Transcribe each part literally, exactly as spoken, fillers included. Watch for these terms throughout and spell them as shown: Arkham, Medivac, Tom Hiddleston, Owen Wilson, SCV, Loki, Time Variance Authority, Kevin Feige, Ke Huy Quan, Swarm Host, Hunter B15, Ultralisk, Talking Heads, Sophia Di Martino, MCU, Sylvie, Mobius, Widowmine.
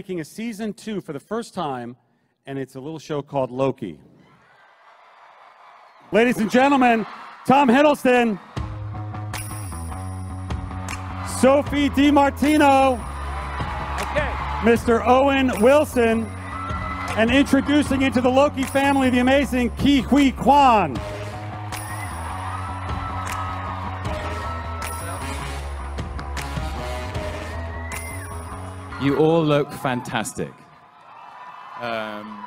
making a season two for the first time, and it's a little show called Loki. Ladies and gentlemen, Tom Hiddleston, Sophia Di Martino, okay. Mister Owen Wilson, and introducing into the Loki family the amazing Ke Huy Quan. You all look fantastic. Um,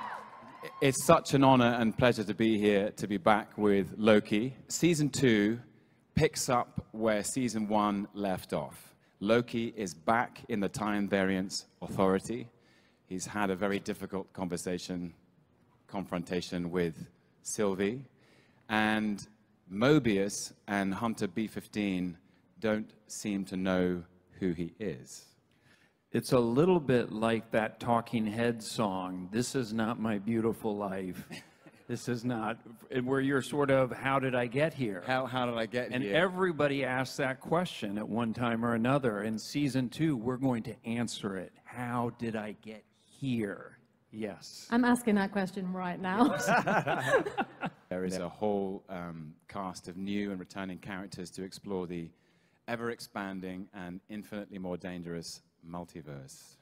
it's such an honor and pleasure to be here, to be back with Loki. Season two picks up where season one left off. Loki is back in the Time Variance Authority. He's had a very difficult conversation, confrontation with Sylvie. And Mobius and Hunter B fifteen don't seem to know who he is. It's a little bit like that Talking Heads song, "This Is Not My Beautiful Life." This is not, where you're sort of, how did I get here? How, how did I get and here? And everybody asks that question at one time or another. In season two, we're going to answer it. How did I get here? Yes. I'm asking that question right now. There is a whole um, cast of new and returning characters to explore the ever-expanding and infinitely more dangerous multiverse,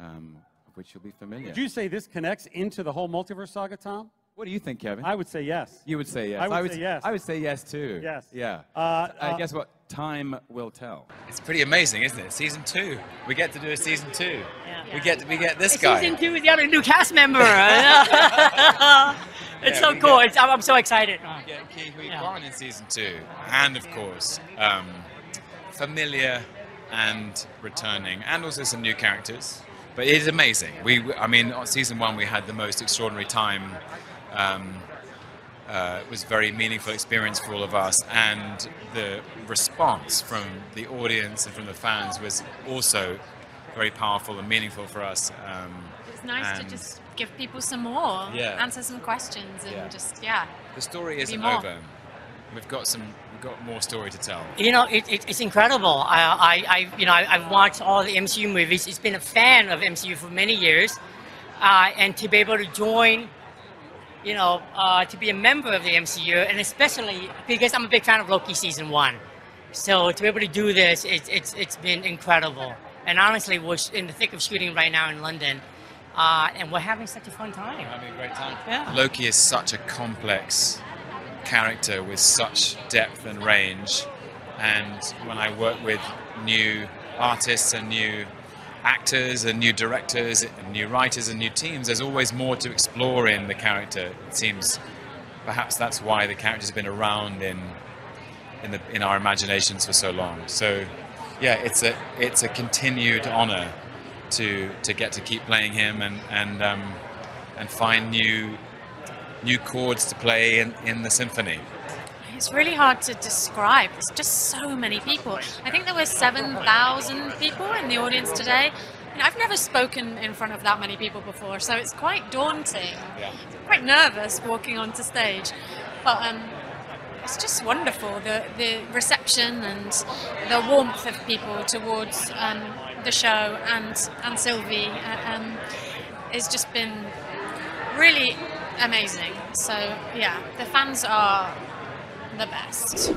um, of which you'll be familiar. Would you say this connects into the whole multiverse saga, Tom? What do you think, Kevin? I would say yes. You would say yes. I would, I would say yes. I would say yes, too. Yes. Yeah. Uh, uh, I guess what? Time will tell. It's pretty amazing, isn't it? Season two. We get to do a season two. Yeah. We get to, we get this it's guy. Season two with the other new cast member. It's yeah, so cool. Get, it's, I'm, I'm so excited. We get Ke Huy Quan in season two. And, of course, um, familiar and returning, and also some new characters. But it is amazing. We, I mean, on season one, we had the most extraordinary time. Um, uh, it was a very meaningful experience for all of us, and the response from the audience and from the fans was also very powerful and meaningful for us. Um, it's nice to just give people some more, yeah. answer some questions, and yeah. just, yeah. The story isn't over. We've got some, we've got more story to tell. You know, it, it, it's incredible. I, I, I you know, I, I've watched all the M C U movies. It's been a fan of M C U for many years, uh, and to be able to join, you know, uh, to be a member of the M C U, and especially because I'm a big fan of Loki season one, so to be able to do this, it, it's it's been incredible. And honestly, we're in the thick of shooting right now in London, uh, and we're having such a fun time. Having a great time. Yeah. Loki is such a complex character with such depth and range, and when I work with new artists and new actors and new directors and new writers and new teams, there's always more to explore in the character. It seems perhaps that's why the character's been around in in, the, in our imaginations for so long. So yeah, it's a it's a continued honor to to get to keep playing him and and um, and find new new chords to play in, in the symphony. It's really hard to describe. There's just so many people. I think there were seven thousand people in the audience today. And I've never spoken in front of that many people before, so it's quite daunting. Yeah. I'm quite nervous walking onto stage. But um, it's just wonderful, the, the reception and the warmth of people towards um, the show and, and Sylvie. Uh, um, it's just been really amazing. So yeah, the fans are the best.